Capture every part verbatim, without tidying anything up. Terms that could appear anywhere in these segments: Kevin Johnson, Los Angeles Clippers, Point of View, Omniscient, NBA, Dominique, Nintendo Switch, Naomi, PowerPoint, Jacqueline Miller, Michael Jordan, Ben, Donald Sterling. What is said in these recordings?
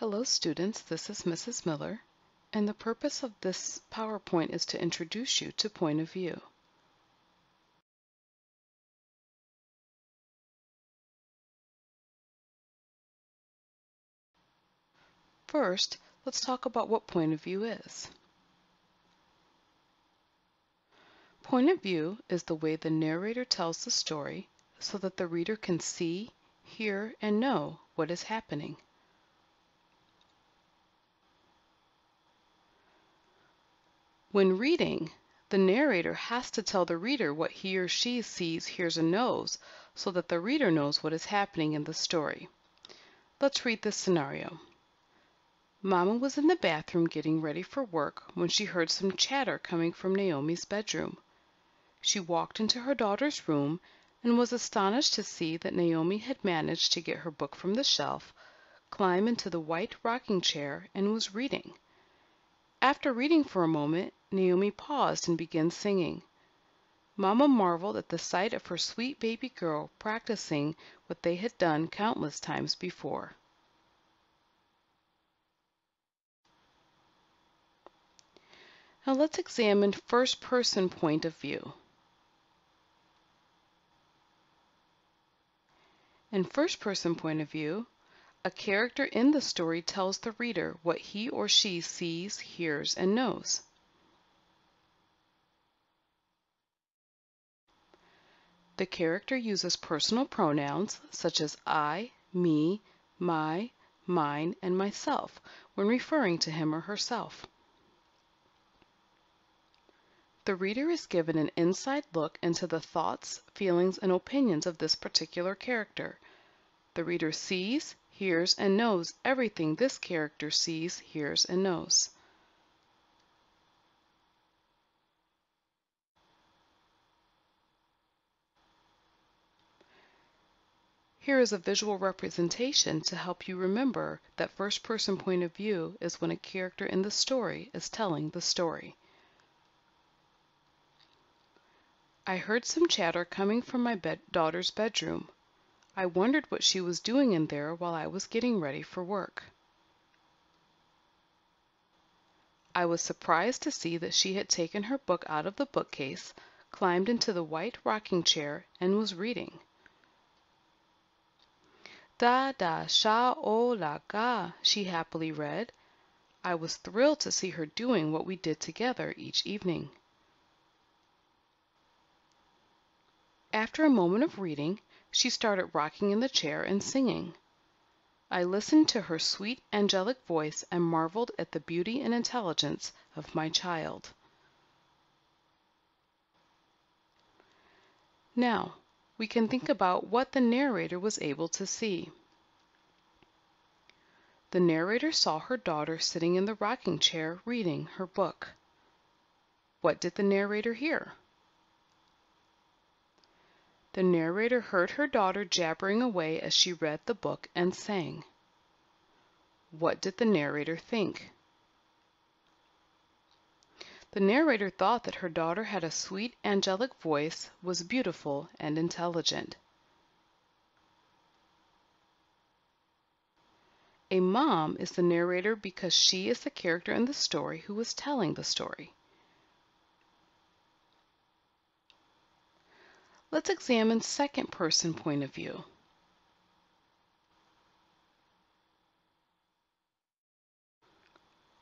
Hello students, this is Missus Miller, and the purpose of this PowerPoint is to introduce you to Point of View. First, let's talk about what point of view is. Point of view is the way the narrator tells the story so that the reader can see, hear, and know what is happening. When reading, the narrator has to tell the reader what he or she sees, hears, and knows so that the reader knows what is happening in the story. Let's read this scenario. Mama was in the bathroom getting ready for work when she heard some chatter coming from Naomi's bedroom. She walked into her daughter's room and was astonished to see that Naomi had managed to get her book from the shelf, climb into the white rocking chair, and was reading. After reading for a moment, Naomi paused and began singing. Mama marveled at the sight of her sweet baby girl practicing what they had done countless times before. Now let's examine first-person point of view. In first-person point of view, a character in the story tells the reader what he or she sees, hears, and knows. The character uses personal pronouns such as I, me, my, mine, and myself when referring to him or herself. The reader is given an inside look into the thoughts, feelings, and opinions of this particular character. The reader sees, hears, and knows everything this character sees, hears, and knows. Here is a visual representation to help you remember that first-person point of view is when a character in the story is telling the story. I heard some chatter coming from my bed- daughter's bedroom. I wondered what she was doing in there while I was getting ready for work. I was surprised to see that she had taken her book out of the bookcase, climbed into the white rocking chair, and was reading. Da da sha o la ga, she happily read. I was thrilled to see her doing what we did together each evening. After a moment of reading, she started rocking in the chair and singing. I listened to her sweet, angelic voice and marveled at the beauty and intelligence of my child. Now, we can think about what the narrator was able to see. The narrator saw her daughter sitting in the rocking chair reading her book. What did the narrator hear? The narrator heard her daughter jabbering away as she read the book and sang. What did the narrator think? The narrator thought that her daughter had a sweet, angelic voice, was beautiful and intelligent. A mom is the narrator because she is the character in the story who is telling the story. Let's examine second-person point of view.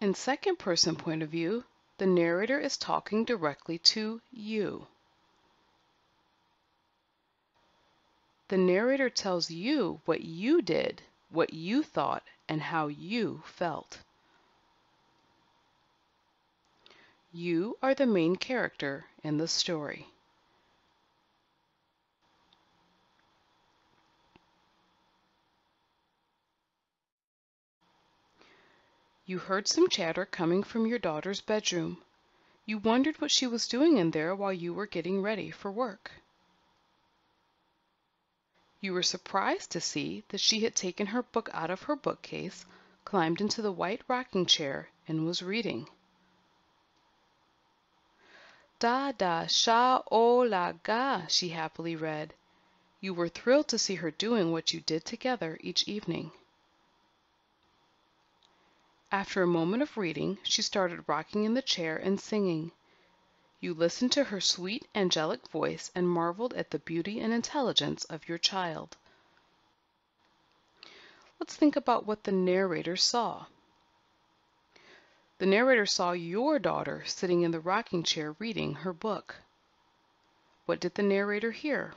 In second-person point of view, the narrator is talking directly to you. The narrator tells you what you did, what you thought, and how you felt. You are the main character in the story. You heard some chatter coming from your daughter's bedroom. You wondered what she was doing in there while you were getting ready for work. You were surprised to see that she had taken her book out of her bookcase, climbed into the white rocking chair, and was reading. Da da sha o la ga, she happily read. You were thrilled to see her doing what you did together each evening. After a moment of reading, she started rocking in the chair and singing. You listened to her sweet, angelic voice and marveled at the beauty and intelligence of your child. Let's think about what the narrator saw. The narrator saw your daughter sitting in the rocking chair reading her book. What did the narrator hear?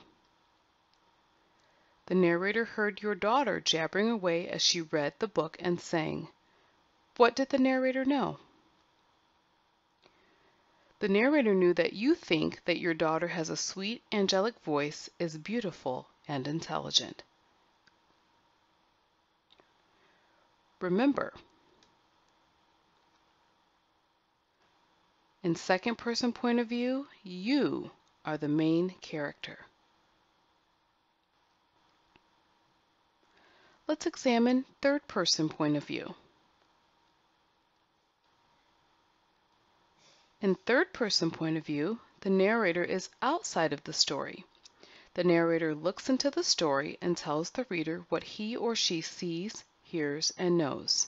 The narrator heard your daughter jabbering away as she read the book and sang. What did the narrator know? The narrator knew that you think that your daughter has a sweet, angelic voice, is beautiful and intelligent. Remember, in second-person point of view, you are the main character. Let's examine third-person point of view. In third-person point of view, the narrator is outside of the story. The narrator looks into the story and tells the reader what he or she sees, hears, and knows.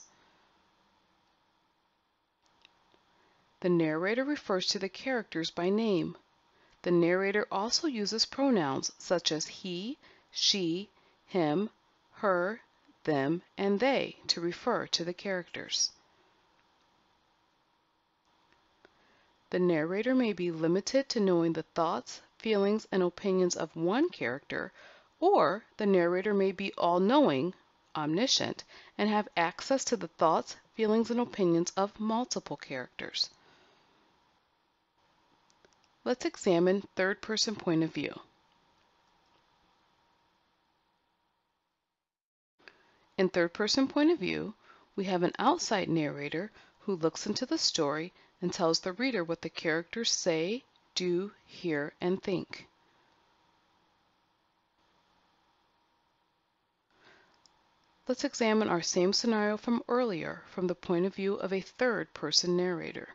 The narrator refers to the characters by name. The narrator also uses pronouns such as he, she, him, her, them, and they to refer to the characters. The narrator may be limited to knowing the thoughts, feelings, and opinions of one character, or the narrator may be all-knowing, omniscient, and have access to the thoughts, feelings, and opinions of multiple characters. Let's examine third-person point of view. In third-person point of view, we have an outside narrator who looks into the story and tells the reader what the characters say, do, hear, and think. Let's examine our same scenario from earlier from the point of view of a third-person narrator.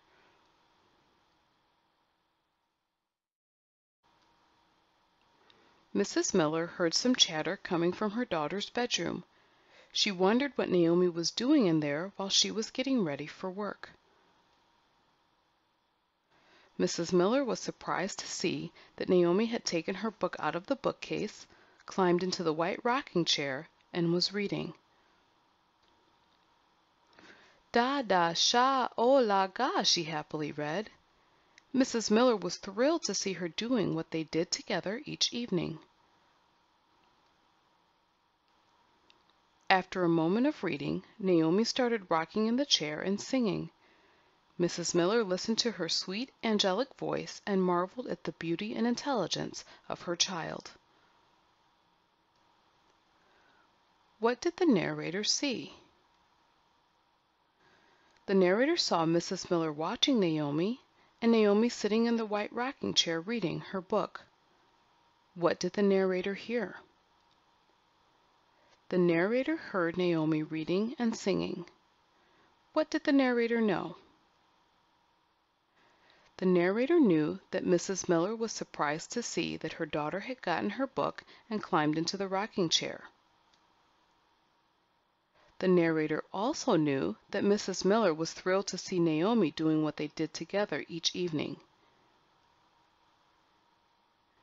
Missus Miller heard some chatter coming from her daughter's bedroom. She wondered what Naomi was doing in there while she was getting ready for work. Missus Miller was surprised to see that Naomi had taken her book out of the bookcase, climbed into the white rocking chair, and was reading. Da da sha o la ga, she happily read. Missus Miller was thrilled to see her doing what they did together each evening. After a moment of reading, Naomi started rocking in the chair and singing. Missus Miller listened to her sweet, angelic voice and marveled at the beauty and intelligence of her child. What did the narrator see? The narrator saw Missus Miller watching Naomi, and Naomi sitting in the white rocking chair reading her book. What did the narrator hear? The narrator heard Naomi reading and singing. What did the narrator know? The narrator knew that Missus Miller was surprised to see that her daughter had gotten her book and climbed into the rocking chair. The narrator also knew that Missus Miller was thrilled to see Naomi doing what they did together each evening.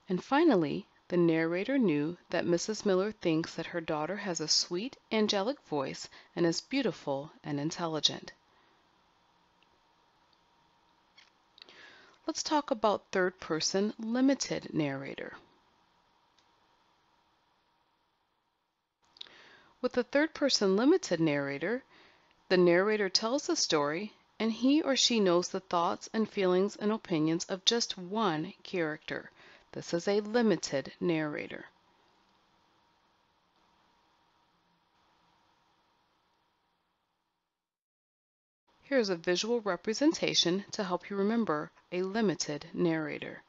And finally, the narrator knew that Missus Miller thinks that her daughter has a sweet, angelic voice and is beautiful and intelligent. Let's talk about third-person limited narrator. With the third-person limited narrator, the narrator tells the story, and he or she knows the thoughts and feelings and opinions of just one character. This is a limited narrator. Here's a visual representation to help you remember a limited narrator.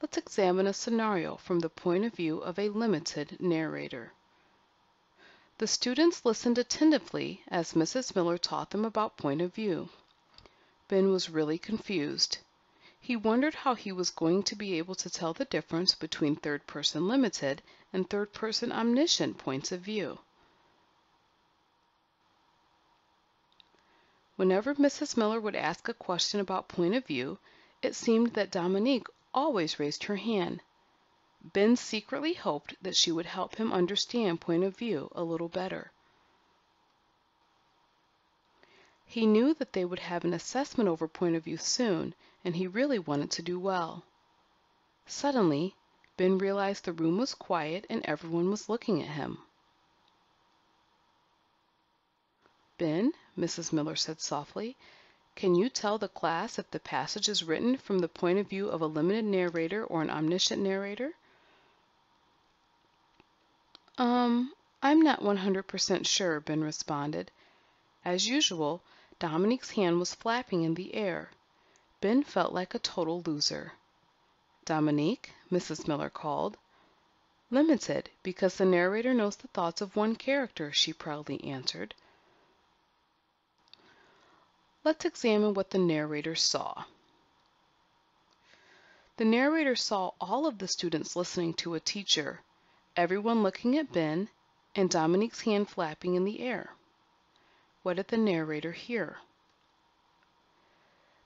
Let's examine a scenario from the point of view of a limited narrator. The students listened attentively as Missus Miller taught them about point of view. Ben was really confused. He wondered how he was going to be able to tell the difference between third-person limited and third-person omniscient points of view. Whenever Missus Miller would ask a question about point of view, it seemed that Dominique always raised her hand. Ben secretly hoped that she would help him understand point of view a little better. He knew that they would have an assessment over point of view soon, and he really wanted to do well. Suddenly, Ben realized the room was quiet and everyone was looking at him. "Ben," Missus Miller said softly, "can you tell the class if the passage is written from the point of view of a limited narrator or an omniscient narrator?" Um, I'm not one hundred percent sure," Ben responded. As usual, Dominique's hand was flapping in the air. Ben felt like a total loser. "Dominique," Missus Miller called. "Limited, because the narrator knows the thoughts of one character," she proudly answered. "Let's examine what the narrator saw." The narrator saw all of the students listening to a teacher, everyone looking at Ben, and Dominique's hand flapping in the air. What did the narrator hear?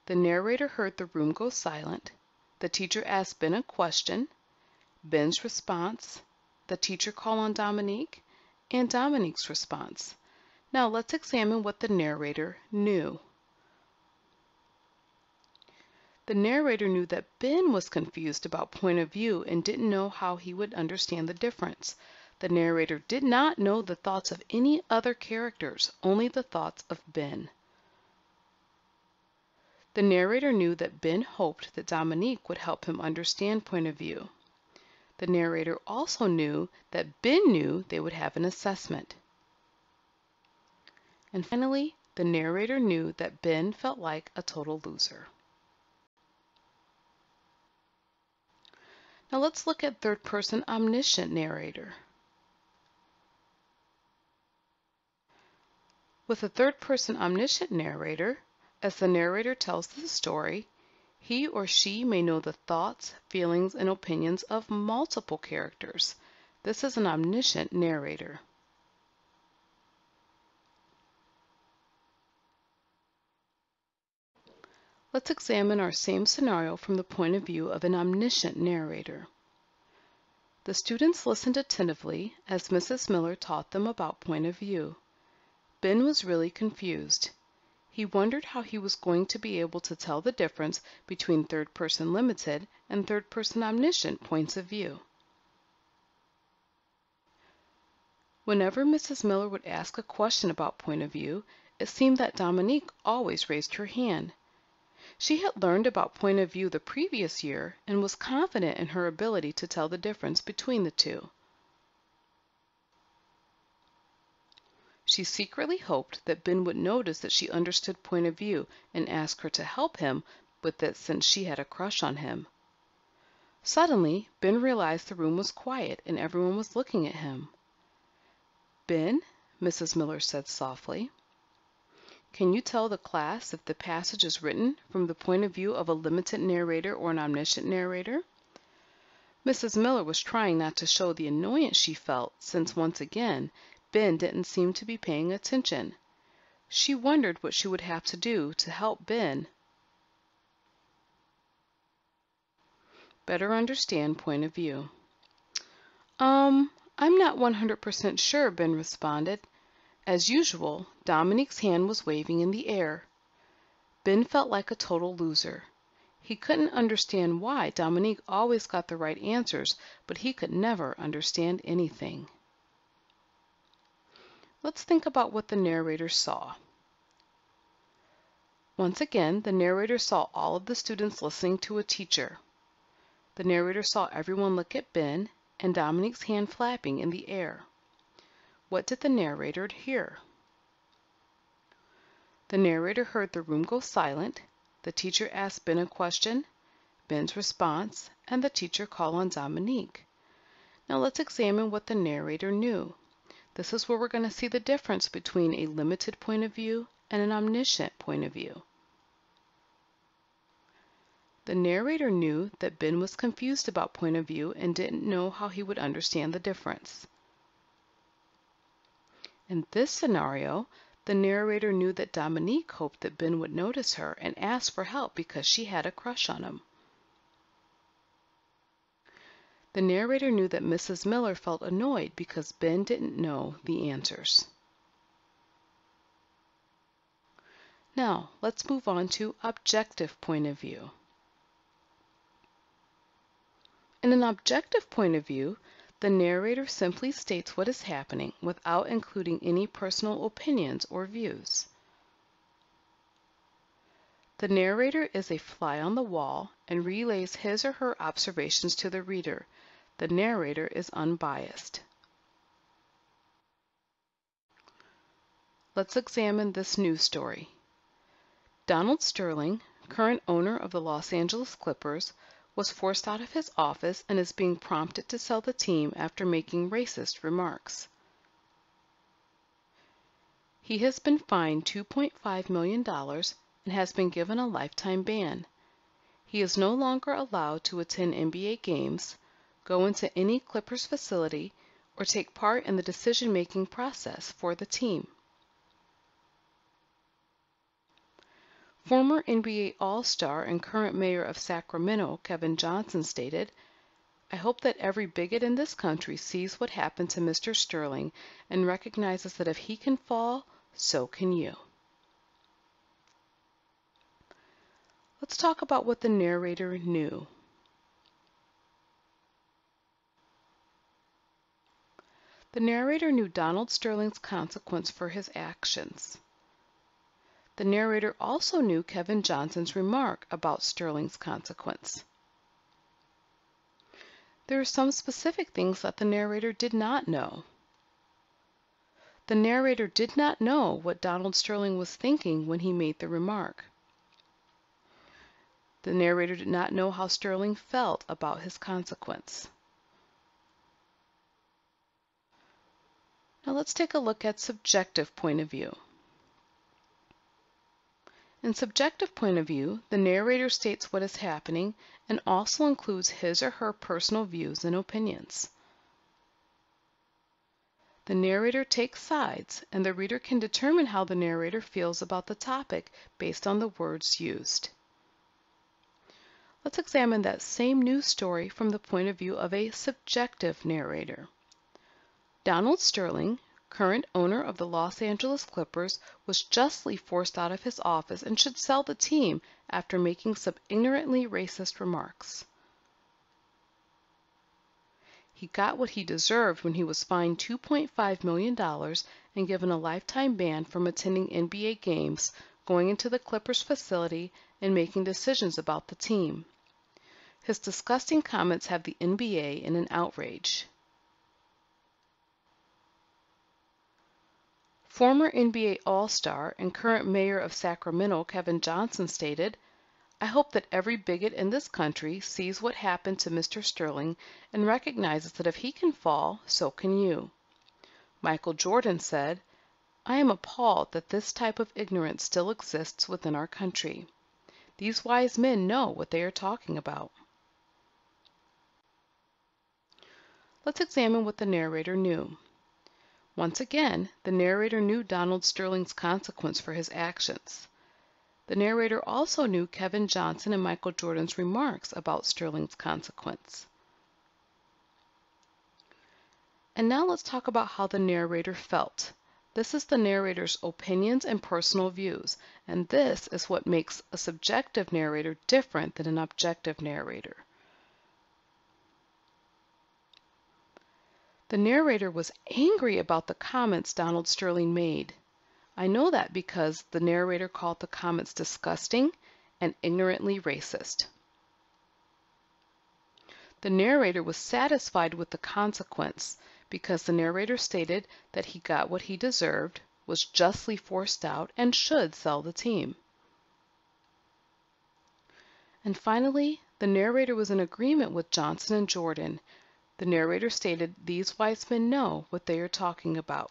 The narrator heard the room go silent. The teacher asked Ben a question, Ben's response, the teacher call on Dominique, and Dominique's response. Now let's examine what the narrator knew. The narrator knew that Ben was confused about point of view and didn't know how he would understand the difference. The narrator did not know the thoughts of any other characters, only the thoughts of Ben. The narrator knew that Ben hoped that Dominique would help him understand point of view. The narrator also knew that Ben knew they would have an assessment. And finally, the narrator knew that Ben felt like a total loser. Now let's look at third-person omniscient narrator. With a third-person omniscient narrator, as the narrator tells the story, he or she may know the thoughts, feelings, and opinions of multiple characters. This is an omniscient narrator. Let's examine our same scenario from the point of view of an omniscient narrator. The students listened attentively as Missus Miller taught them about point of view. Ben was really confused. He wondered how he was going to be able to tell the difference between third-person limited and third-person omniscient points of view. Whenever Missus Miller would ask a question about point of view, it seemed that Dominique always raised her hand. She had learned about point of view the previous year and was confident in her ability to tell the difference between the two. She secretly hoped that Ben would notice that she understood point of view and ask her to help him with it since she had a crush on him. Suddenly, Ben realized the room was quiet and everyone was looking at him. "Ben," Missus Miller said softly, "can you tell the class if the passage is written from the point of view of a limited narrator or an omniscient narrator?" Missus Miller was trying not to show the annoyance she felt since once again, Ben didn't seem to be paying attention. She wondered what she would have to do to help Ben better understand point of view. Um, I'm not one hundred percent sure," Ben responded. As usual, Dominique's hand was waving in the air. Ben felt like a total loser. He couldn't understand why Dominique always got the right answers, but he could never understand anything. Let's think about what the narrator saw. Once again, the narrator saw all of the students listening to a teacher. The narrator saw everyone look at Ben and Dominique's hand flapping in the air. What did the narrator hear? The narrator heard the room go silent, the teacher asked Ben a question, Ben's response, and the teacher call on Dominique. Now let's examine what the narrator knew. This is where we're going to see the difference between a limited point of view and an omniscient point of view. The narrator knew that Ben was confused about point of view and didn't know how he would understand the difference. In this scenario, the narrator knew that Dominique hoped that Ben would notice her and ask for help because she had a crush on him. The narrator knew that Missus Miller felt annoyed because Ben didn't know the answers. Now, let's move on to objective point of view. In an objective point of view, the narrator simply states what is happening without including any personal opinions or views. The narrator is a fly on the wall and relays his or her observations to the reader. The narrator is unbiased. Let's examine this news story. Donald Sterling, current owner of the Los Angeles Clippers, was forced out of his office and is being prompted to sell the team after making racist remarks. He has been fined two point five million dollars and has been given a lifetime ban. He is no longer allowed to attend N B A games, go into any Clippers facility, or take part in the decision-making process for the team. Former N B A All-Star and current mayor of Sacramento, Kevin Johnson, stated, "I hope that every bigot in this country sees what happened to Mister Sterling and recognizes that if he can fall, so can you." Let's talk about what the narrator knew. The narrator knew Donald Sterling's consequence for his actions. The narrator also knew Kevin Johnson's remark about Sterling's consequence. There are some specific things that the narrator did not know. The narrator did not know what Donald Sterling was thinking when he made the remark. The narrator did not know how Sterling felt about his consequence. Now let's take a look at subjective point of view. In subjective point of view, the narrator states what is happening and also includes his or her personal views and opinions. The narrator takes sides, and the reader can determine how the narrator feels about the topic based on the words used. Let's examine that same news story from the point of view of a subjective narrator. Donald Sterling, current owner of the Los Angeles Clippers, was justly forced out of his office and should sell the team after making some ignorantly racist remarks. He got what he deserved when he was fined two point five million dollars and given a lifetime ban from attending N B A games, going into the Clippers facility, and making decisions about the team. His disgusting comments have the N B A in an outrage. Former N B A All-Star and current mayor of Sacramento, Kevin Johnson, stated, "I hope that every bigot in this country sees what happened to Mister Sterling and recognizes that if he can fall, so can you." Michael Jordan said, "I am appalled that this type of ignorance still exists within our country. These wise men know what they are talking about." Let's examine what the narrator knew. Once again, the narrator knew Donald Sterling's consequence for his actions. The narrator also knew Kevin Johnson and Michael Jordan's remarks about Sterling's consequence. And now let's talk about how the narrator felt. This is the narrator's opinions and personal views, and this is what makes a subjective narrator different than an objective narrator. The narrator was angry about the comments Donald Sterling made. I know that because the narrator called the comments disgusting and ignorantly racist. The narrator was satisfied with the consequence because the narrator stated that he got what he deserved, was justly forced out, and should sell the team. And finally, the narrator was in agreement with Johnson and Jordan. The narrator stated, "These wise men know what they are talking about."